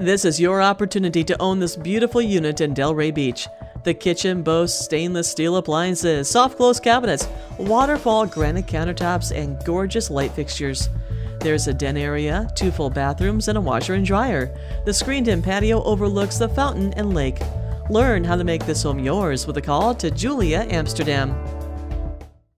This is your opportunity to own this beautiful unit in Delray Beach. The kitchen boasts stainless steel appliances, soft close cabinets, waterfall granite countertops, and gorgeous light fixtures. There's a den area, 2 full bathrooms, and a washer and dryer. The screened-in patio overlooks the fountain and lake. Learn how to make this home yours with a call to Julia Amsterdam.